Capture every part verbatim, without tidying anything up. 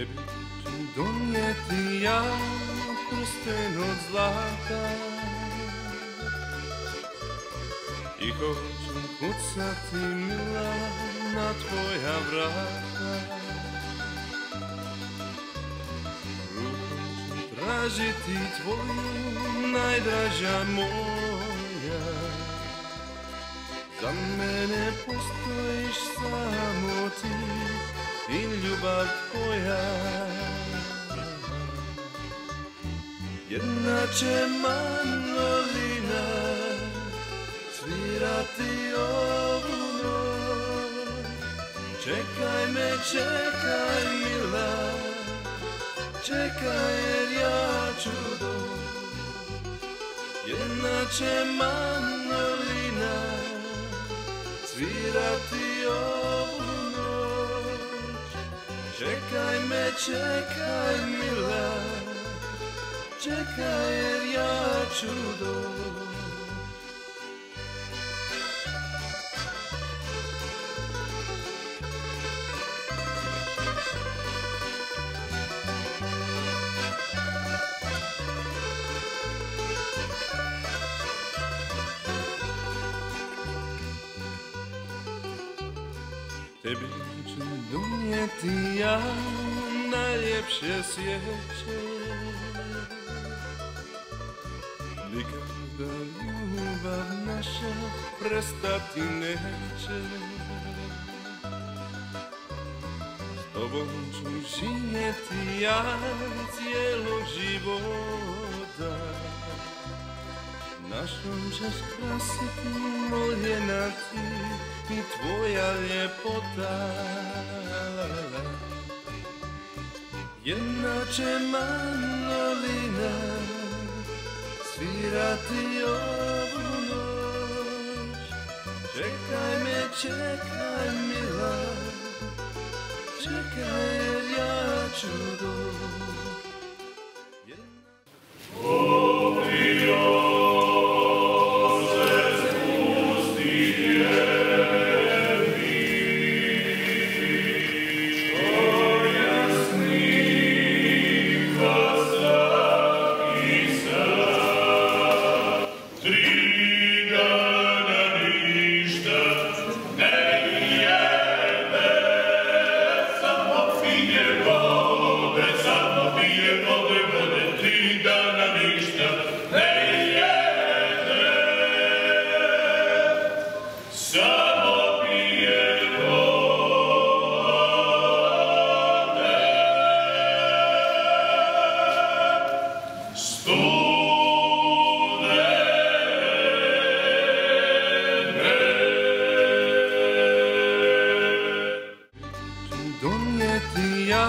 tebi ću donijeti ja prsten od zlata i hoću kucati mila na tvoja vrata. Rukom ću tražiti tvoju najdraža moja, za mene postojiš samo ti i ljubav tvoja. Jedna će mandolina svirati ovu noć. Čekaj me, čekaj mila, čekaj jer ja ću doći. Jedna će mandolina svirati ovu noć. Čekaj me, čekaj mila, čekaj jer ja ću doći. Tebi ću donijeti ja najljepše sjeće, nikada ljubav naša prestati neće. S tobom ću živjeti ja cijelog života, našom ćeš krasiti moljena ti i tvoja ljepota. Jedna će mandolina svirati ovu noć. Čekaj me, čekaj mila, čekaj jer ja ću doći. Donijeti ja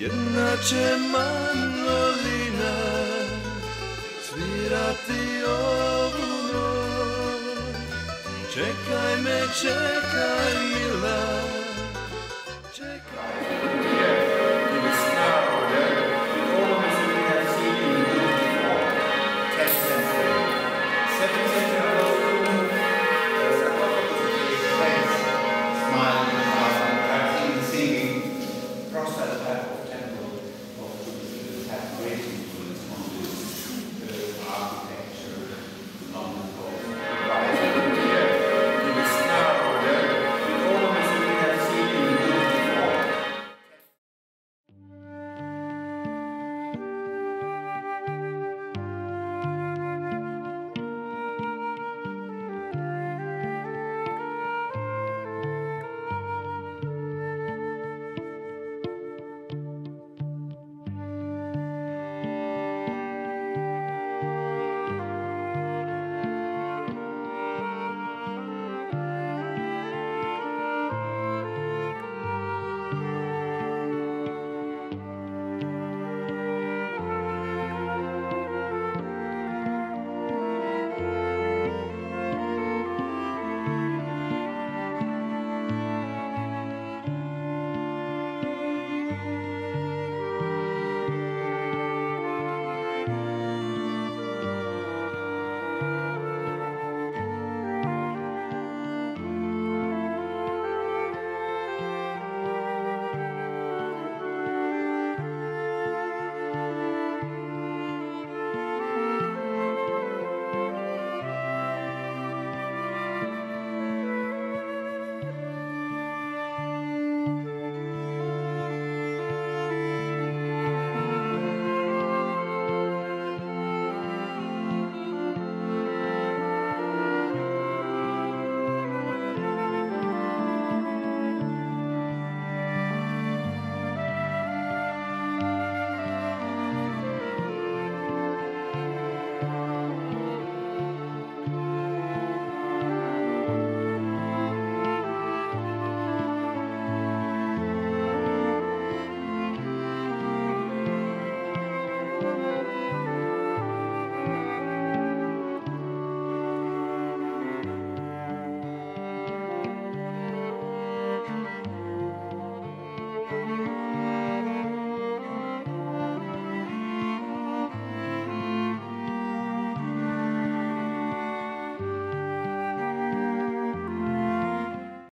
Jedna će mandolina svirati ovu noć. Čekaj me, čekaj mila, čekaj me.